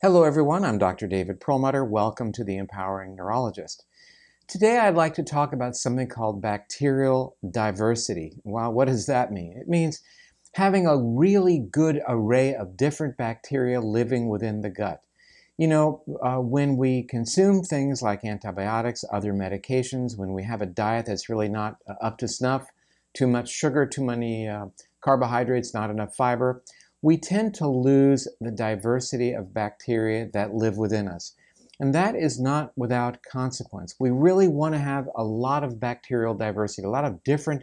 Hello everyone, I'm Dr. David Perlmutter. Welcome to the Empowering Neurologist. Today I'd like to talk about something called bacterial diversity. Wow, what does that mean? It means having a really good array of different bacteria living within the gut. You know, when we consume things like antibiotics, other medications, when we have a diet that's really not up to snuff, too much sugar, too many carbohydrates, not enough fiber, we tend to lose the diversity of bacteria that live within us. And that is not without consequence. We really want to have a lot of bacterial diversity, a lot of different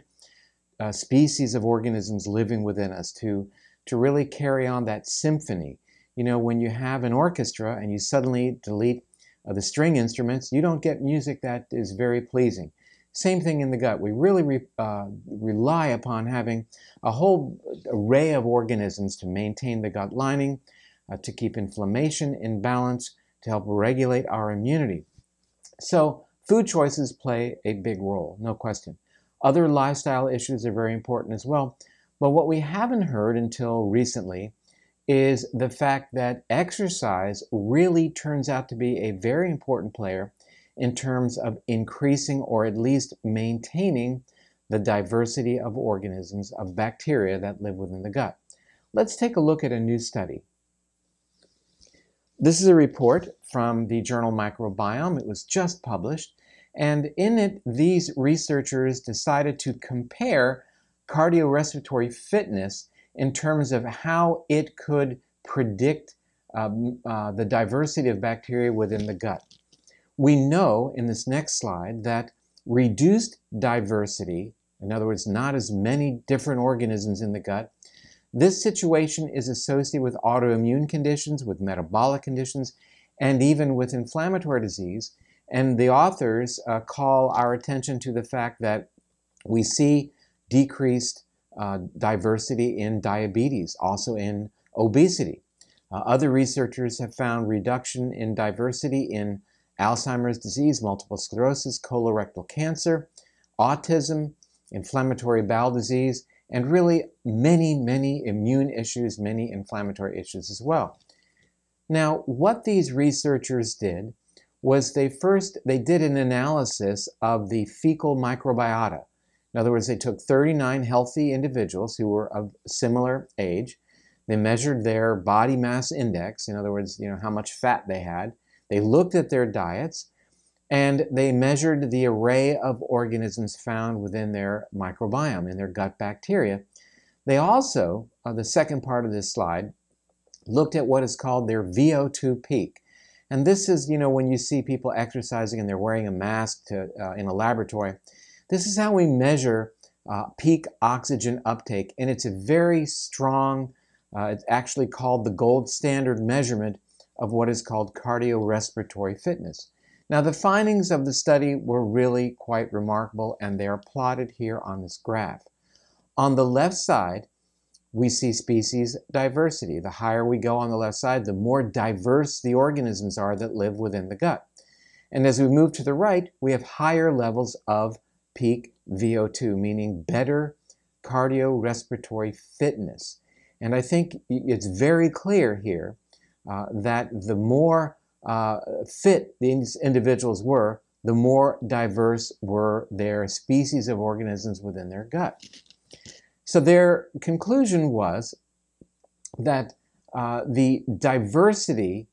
species of organisms living within us to really carry on that symphony. You know, when you have an orchestra and you suddenly delete the string instruments, you don't get music that is very pleasing. Same thing in the gut. We really rely upon having a whole array of organisms to maintain the gut lining, to keep inflammation in balance, to help regulate our immunity. So food choices play a big role, no question. Other lifestyle issues are very important as well. But what we haven't heard until recently is the fact that exercise really turns out to be a very important player in terms of increasing or at least maintaining the diversity of organisms, of bacteria that live within the gut. Let's take a look at a new study. This is a report from the journal Microbiome. It was just published, and in it these researchers decided to compare cardiorespiratory fitness in terms of how it could predict the diversity of bacteria within the gut. We know in this next slide that reduced diversity, in other words, not as many different organisms in the gut, this situation is associated with autoimmune conditions, with metabolic conditions, and even with inflammatory disease. And the authors call our attention to the fact that we see decreased diversity in diabetes, also in obesity. Other researchers have found reduction in diversity in Alzheimer's disease, multiple sclerosis, colorectal cancer, autism, inflammatory bowel disease, and really many immune issues, many inflammatory issues as well. Now, what these researchers did was they did an analysis of the fecal microbiota. In other words, they took 39 healthy individuals who were of similar age. They measured their body mass index, in other words, you know, how much fat they had. They looked at their diets, and they measured the array of organisms found within their microbiome, in their gut bacteria. They also, on the second part of this slide, looked at what is called their VO2 peak. And this is, you know, when you see people exercising and they're wearing a mask in a laboratory, this is how we measure peak oxygen uptake. And it's a very strong, it's actually called the gold standard measurement of what is called cardiorespiratory fitness. Now, the findings of the study were really quite remarkable, and they are plotted here on this graph. On the left side, we see species diversity. The higher we go on the left side, the more diverse the organisms are that live within the gut. And as we move to the right, we have higher levels of peak VO2, meaning better cardiorespiratory fitness. And I think it's very clear here that the more fit these individuals were, the more diverse were their species of organisms within their gut. So their conclusion was that the diversity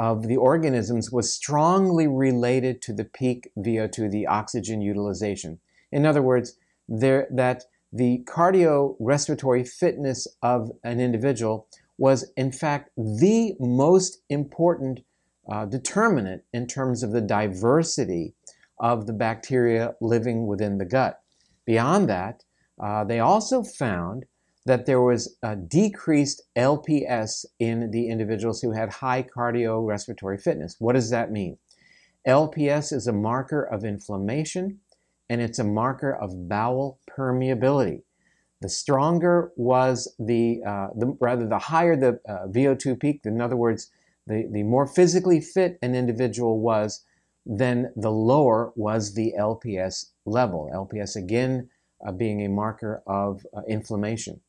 of the organisms was strongly related to the peak VO2, the oxygen utilization. In other words, that the cardiorespiratory fitness of an individual was in fact the most important determinant in terms of the diversity of the bacteria living within the gut. Beyond that, they also found that there was a decreased LPS in the individuals who had high cardiorespiratory fitness. What does that mean? LPS is a marker of inflammation, and it's a marker of bowel permeability. The stronger was the higher the VO2 peak, in other words, the more physically fit an individual was, then the lower was the LPS level. LPS, again, being a marker of inflammation.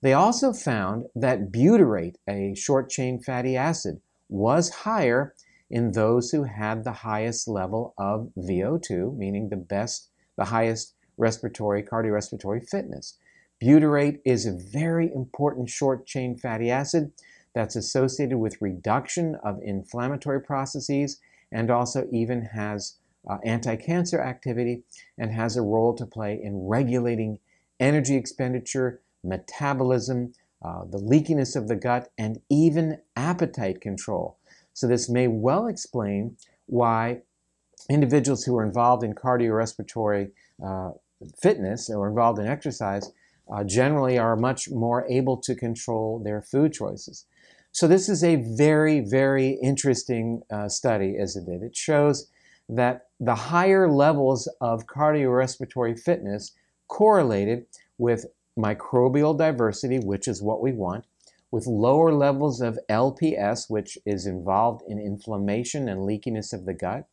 They also found that butyrate, a short-chain fatty acid, was higher in those who had the highest level of VO2, meaning the highest cardiorespiratory fitness. Butyrate is a very important short-chain fatty acid that's associated with reduction of inflammatory processes and also even has anti-cancer activity and has a role to play in regulating energy expenditure, metabolism, the leakiness of the gut, and even appetite control. So this may well explain why individuals who are involved in cardiorespiratory fitness or involved in exercise generally are much more able to control their food choices. So this is a very, very interesting study, isn't it? It shows that the higher levels of cardiorespiratory fitness correlated with microbial diversity, which is what we want, with lower levels of LPS, which is involved in inflammation and leakiness of the gut,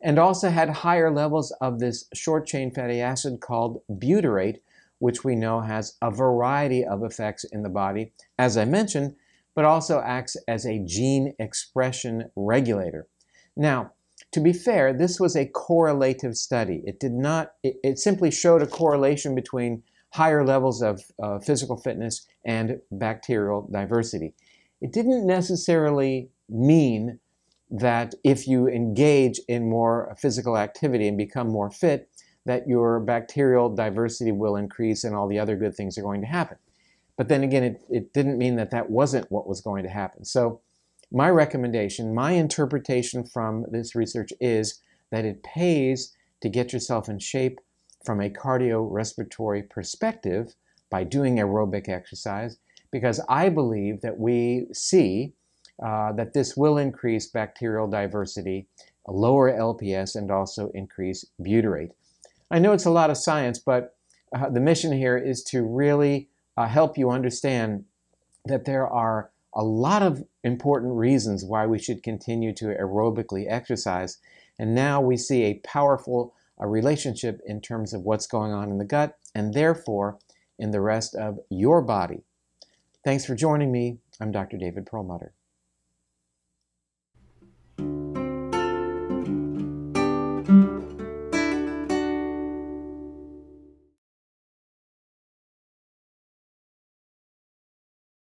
and also had higher levels of this short-chain fatty acid called butyrate, which we know has a variety of effects in the body, as I mentioned, but also acts as a gene expression regulator. Now, to be fair, this was a correlative study. It simply showed a correlation between higher levels of physical fitness and bacterial diversity. It didn't necessarily mean that if you engage in more physical activity and become more fit, that your bacterial diversity will increase and all the other good things are going to happen. But then again, it didn't mean that that wasn't what was going to happen. So my recommendation, my interpretation from this research is that it pays to get yourself in shape from a cardiorespiratory perspective by doing aerobic exercise, because I believe that we see that this will increase bacterial diversity, lower LPS, and also increase butyrate. I know it's a lot of science, but the mission here is to really help you understand that there are a lot of important reasons why we should continue to aerobically exercise, and now we see a powerful relationship in terms of what's going on in the gut and therefore in the rest of your body. Thanks for joining me. I'm Dr. David Perlmutter.